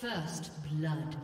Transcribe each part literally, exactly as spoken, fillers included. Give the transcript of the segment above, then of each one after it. First blood.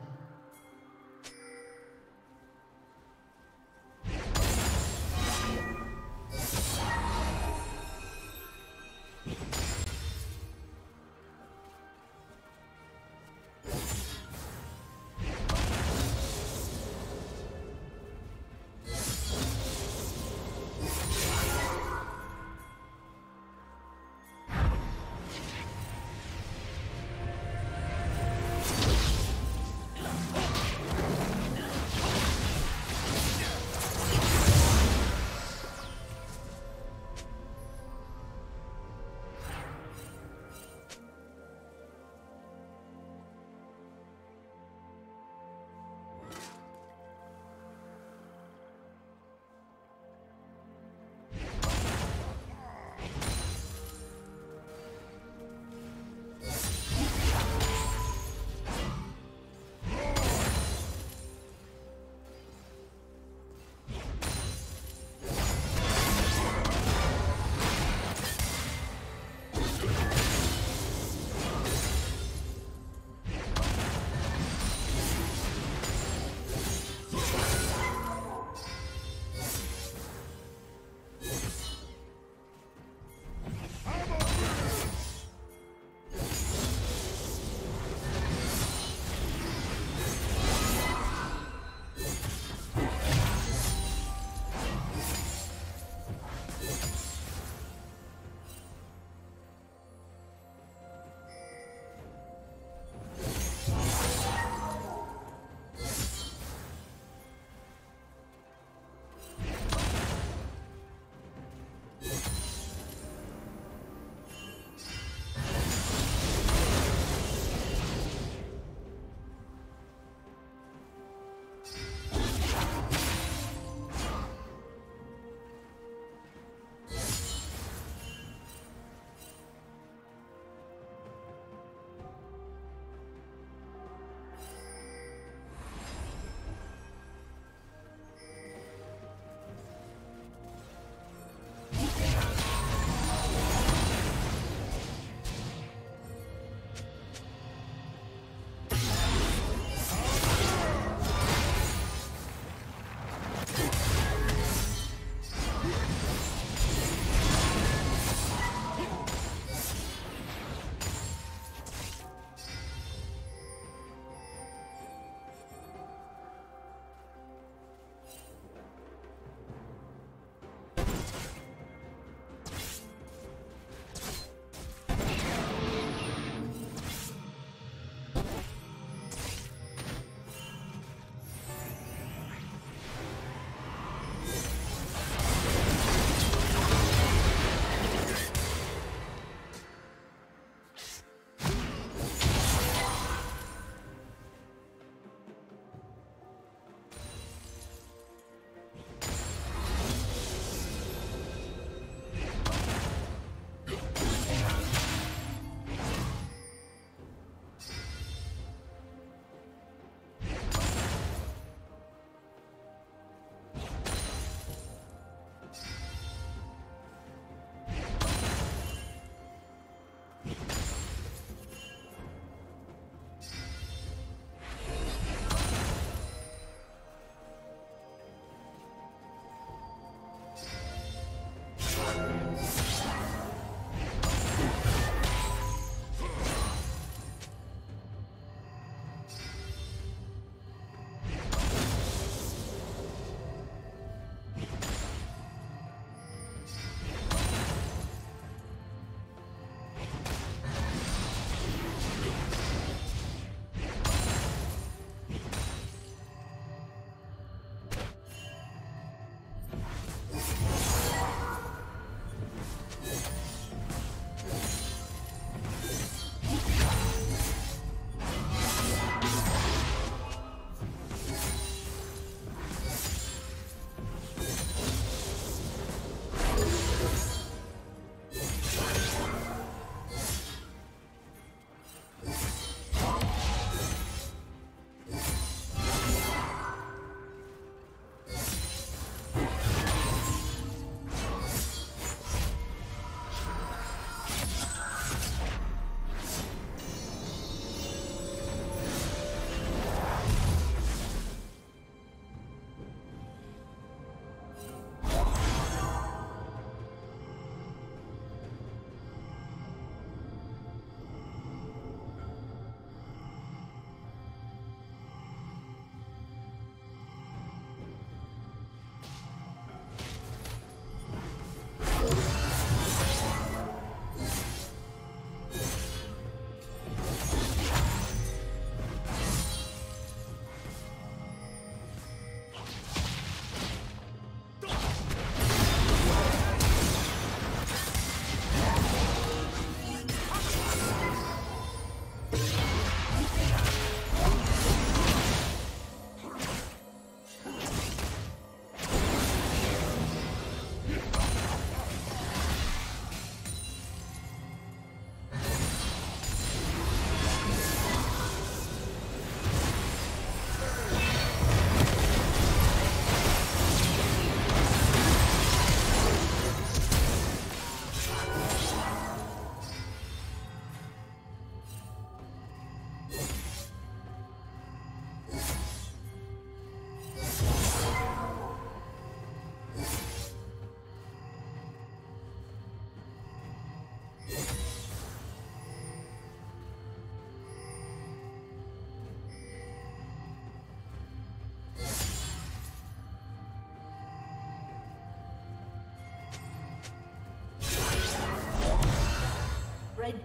Red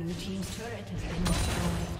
Blue team's turret has been destroyed.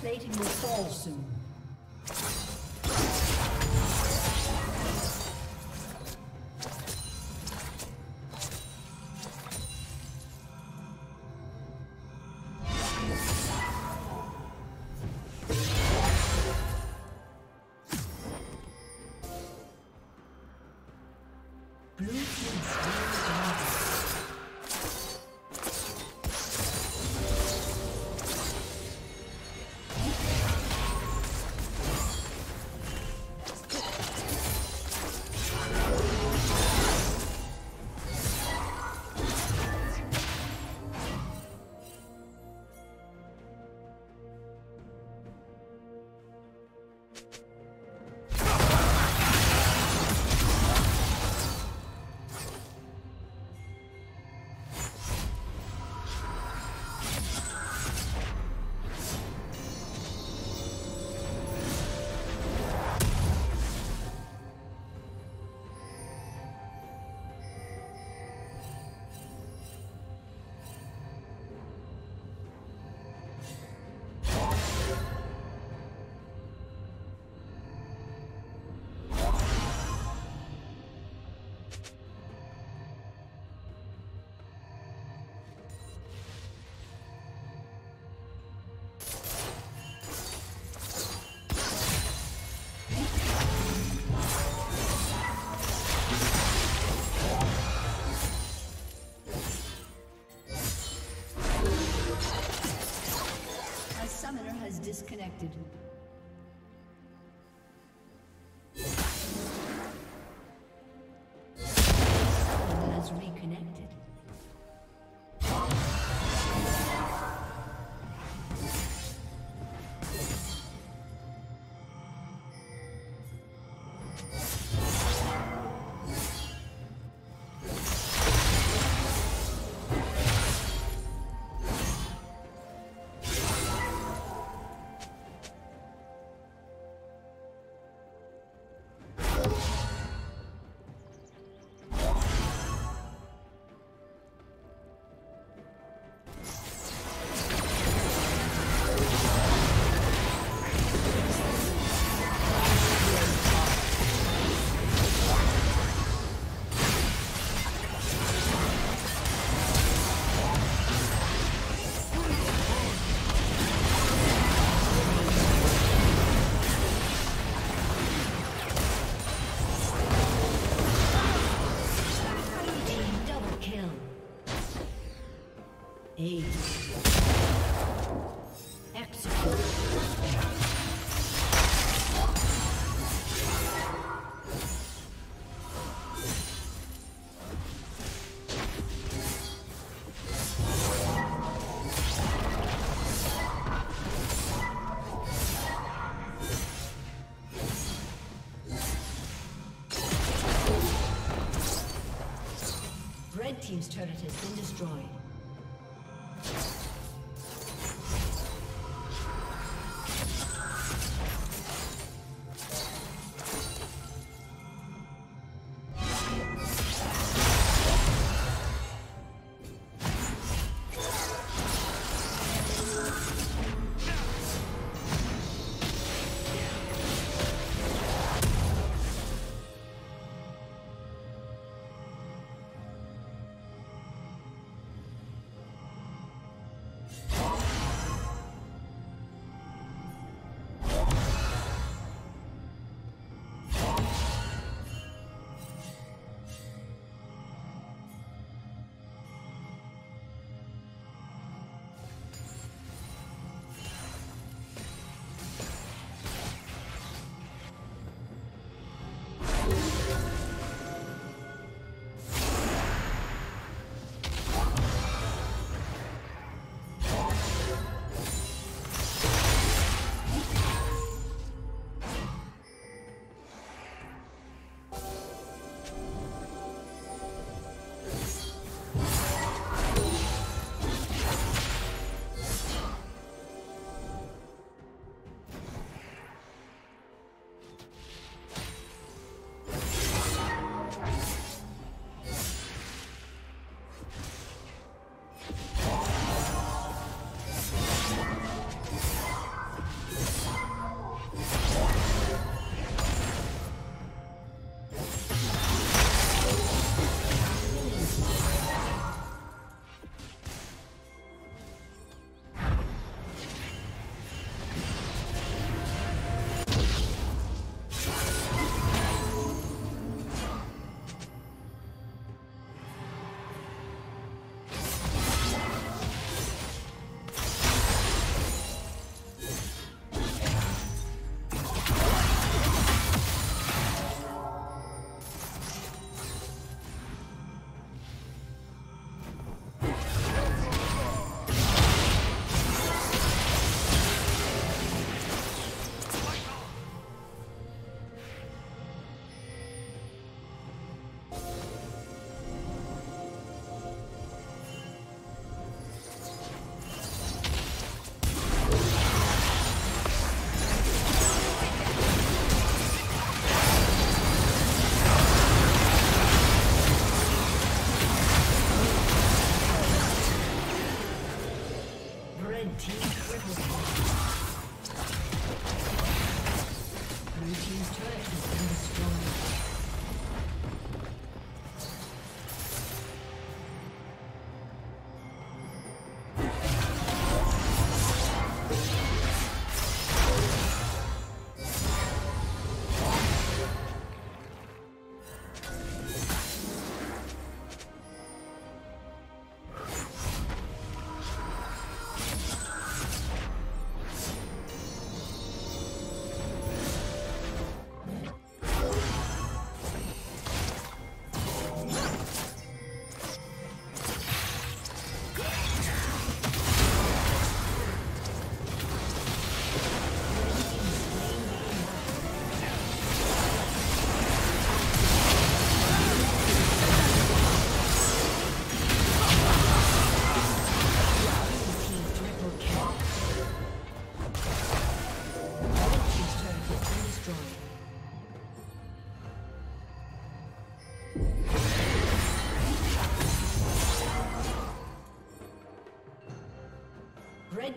Plating will fall soon. Disconnected. Red team's turret has been destroyed. Red team triple kill. Blue team's turret has been destroyed. Red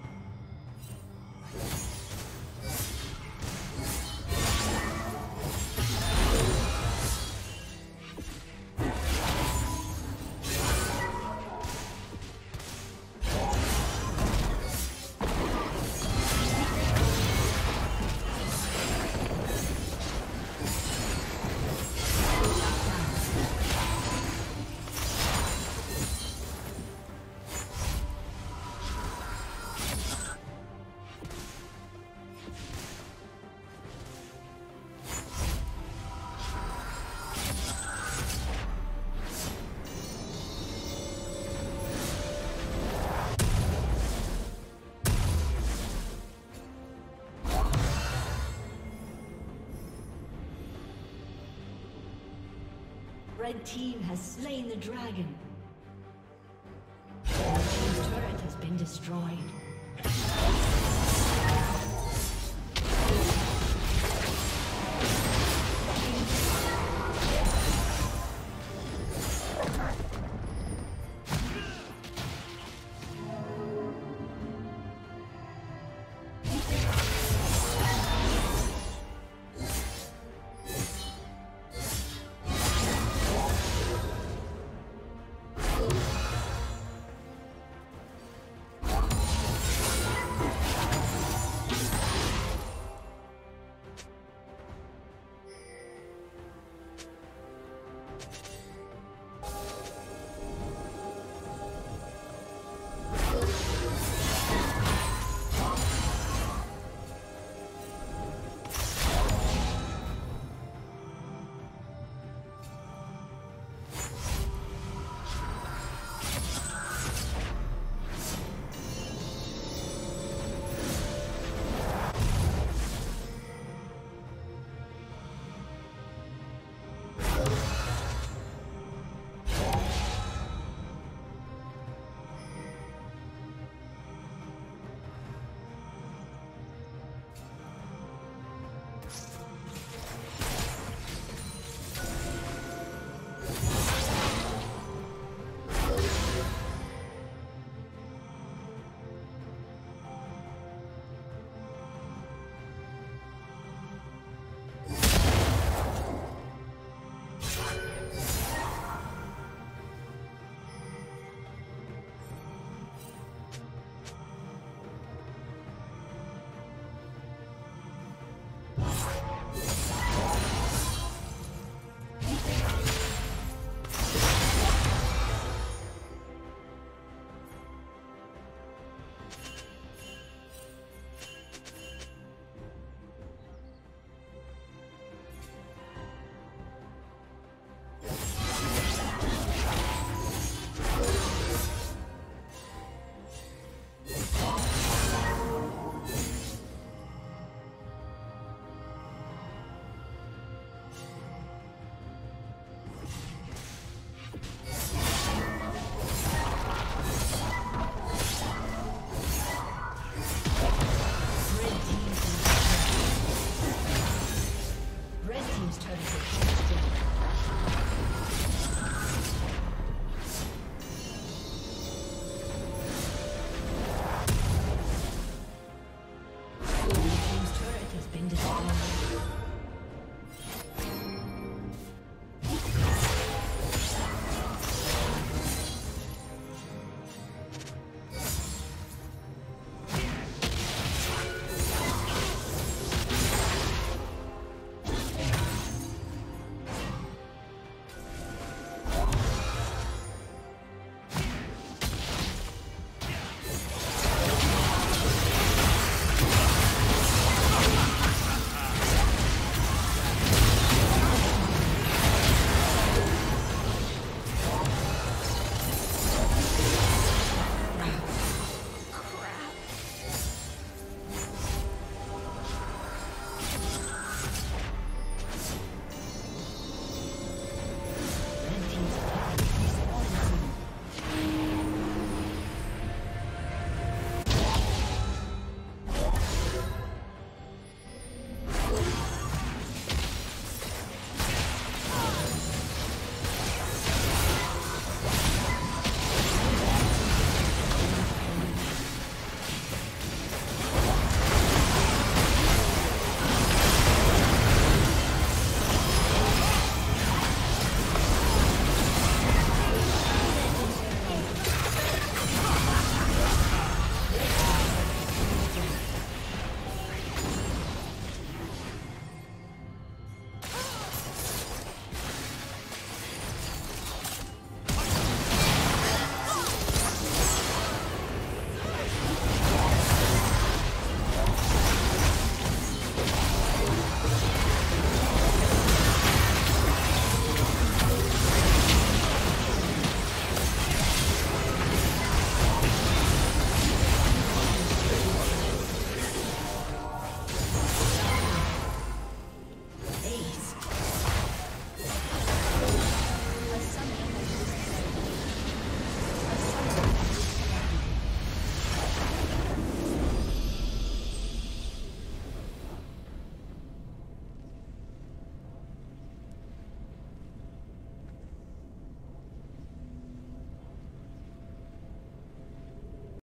Red team has slain the dragon. Red team's turret has been destroyed.